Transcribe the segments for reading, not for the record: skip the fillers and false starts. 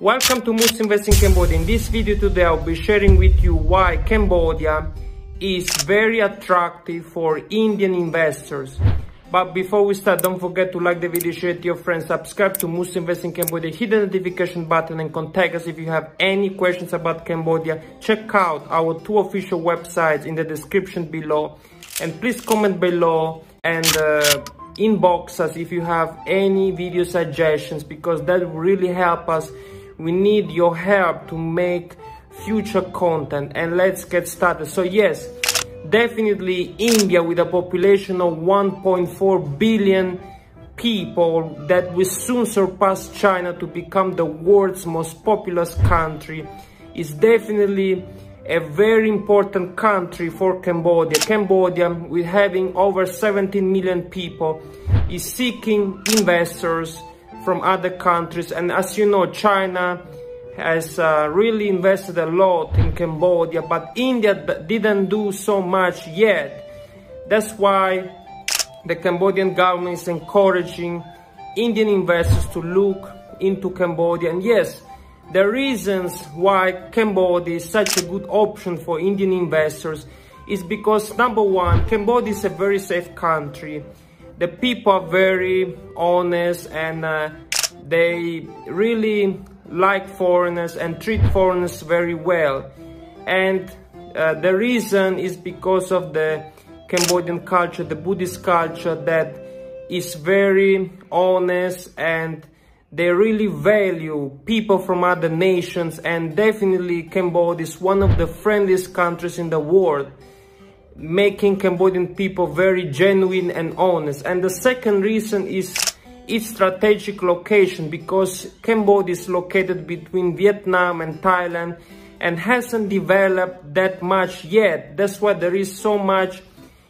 Welcome to Musto Invest in Cambodia. In this video today I'll be sharing with you why Cambodia is very attractive for Indian investors. But before we start, don't forget to like the video, share it to your friends, subscribe to Musto Invest in Cambodia, hit the notification button and contact us if you have any questions about Cambodia. Check out our two official websites in the description below and please comment below and inbox us if you have any video suggestions, because that will really help us. We need your help to make future content, and let's get started. So yes, definitely India, with a population of 1.4 billion people, that will soon surpass China to become the world's most populous country, is definitely a very important country for Cambodia. Cambodia, with having over 17 million people, is seeking investors from other countries. And as you know, China has really invested a lot in Cambodia, but India didn't do so much yet. That's why the Cambodian government is encouraging Indian investors to look into Cambodia. And yes, the reasons why Cambodia is such a good option for Indian investors is because, number one, Cambodia is a very safe country. The people are very honest and they really like foreigners and treat foreigners very well. And the reason is because of the Cambodian culture, the Buddhist culture, that is very honest, and they really value people from other nations. And definitely Cambodia is one of the friendliest countries in the world, making Cambodian people very genuine and honest. And the second reason is its strategic location, because Cambodia is located between Vietnam and Thailand and hasn't developed that much yet. That's why there is so much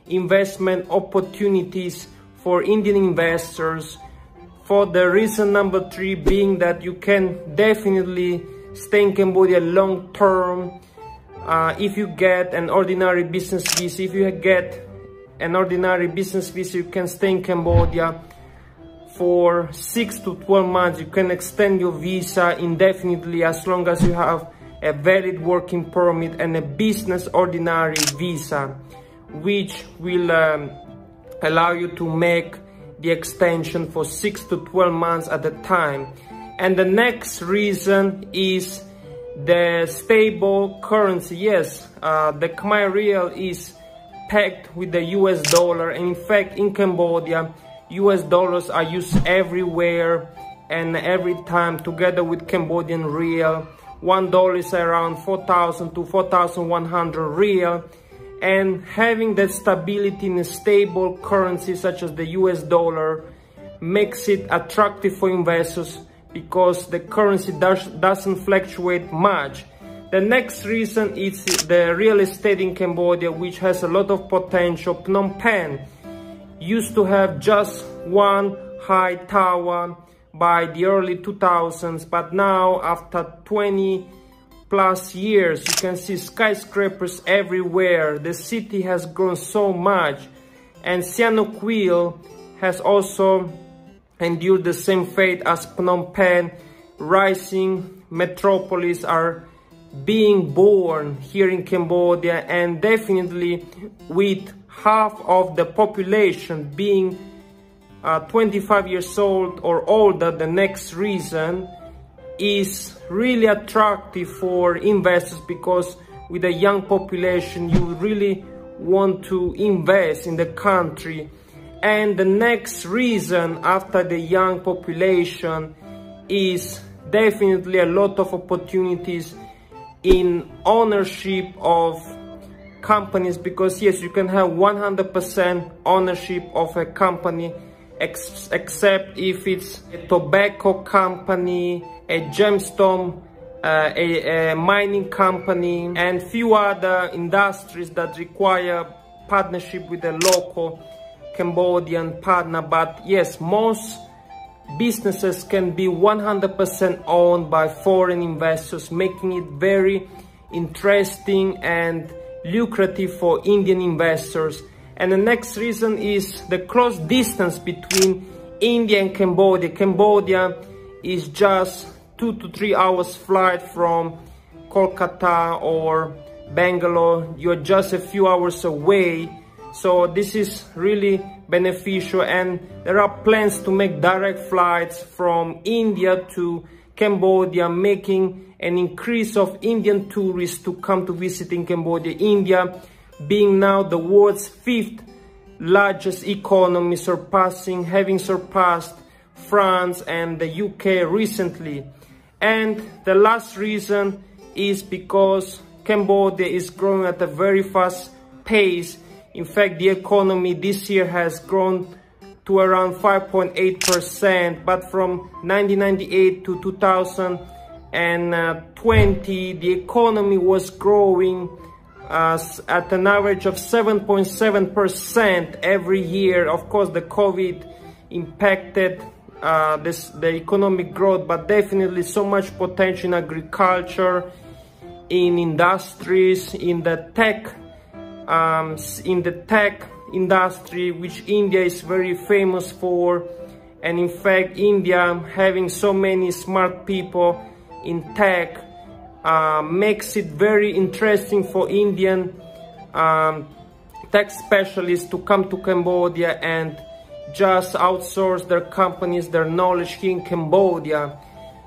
investment opportunities for Indian investors. For the reason number three being that you can definitely stay in Cambodia long term if you get an ordinary business visa. If you get an ordinary business visa, you can stay in Cambodia for 6 to 12 months. You can extend your visa indefinitely as long as you have a valid working permit and a business ordinary visa, which will allow you to make the extension for 6 to 12 months at a time. And the next reason is the stable currency. Yes, the Khmer Real is pegged with the US dollar, and in fact in Cambodia US dollars are used everywhere and every time, together with Cambodian Real. $1 is around 4,000 to 4,100 Real. And having that stability in a stable currency such as the US dollar makes it attractive for investors, because the currency doesn't fluctuate much. The next reason is the real estate in Cambodia, which has a lot of potential. Phnom Penh used to have just one high tower by the early 2000s, but now after 20 plus years you can see skyscrapers everywhere. The city has grown so much, and Sihanoukville has also endured the same fate as Phnom Penh. Rising metropolis are being born here in Cambodia, and definitely with half of the population being 25 years old or older, the next reason is really attractive for investors, because with a young population you really want to invest in the country. And the next reason after the young population is definitely a lot of opportunities in ownership of companies, because yes, you can have 100% ownership of a company except if it's a tobacco company, a gemstone, a mining company, and few other industries that require partnership with a local Cambodian partner. But yes, most businesses can be 100% owned by foreign investors, making it very interesting and lucrative for Indian investors. And the next reason is the close distance between India and Cambodia. Cambodia is just 2 to 3 hours flight from Kolkata or Bangalore. You're just a few hours away. So this is really beneficial, and there are plans to make direct flights from India to Cambodia, making an increase of Indian tourists to come to visit in Cambodia. India being now the world's 5th largest economy, having surpassed France and the UK recently. And the last reason is because Cambodia is growing at a very fast pace. In fact, the economy this year has grown to around 5.8%, but from 1998 to 2020, the economy was growing at an average of 7.7% every year. Of course, the COVID impacted the economic growth, but definitely so much potential in agriculture, in industries, in the tech industry, which India is very famous for. And in fact, India having so many smart people in tech makes it very interesting for Indian tech specialists to come to Cambodia and just outsource their companies, their knowledge here in Cambodia.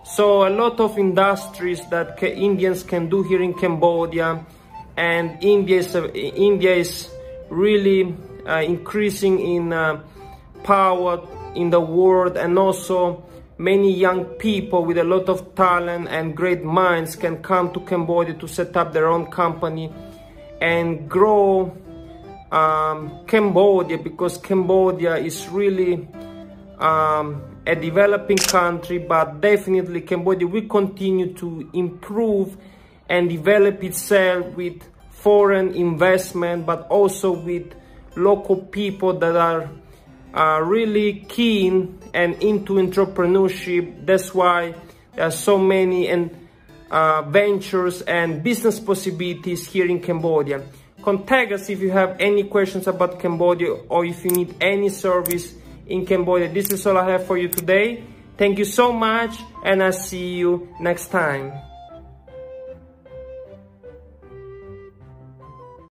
So a lot of industries that Indians can do here in Cambodia, and India is really increasing in power in the world, and also many young people with a lot of talent and great minds can come to Cambodia to set up their own company and grow Cambodia, because Cambodia is really a developing country, but definitely Cambodia will continue to improve and develop itself with foreign investment, but also with local people that are really keen and into entrepreneurship. That's why there are so many ventures and business possibilities here in Cambodia. Contact us if you have any questions about Cambodia or if you need any service in Cambodia. This is all I have for you today. Thank you so much, and I'll see you next time.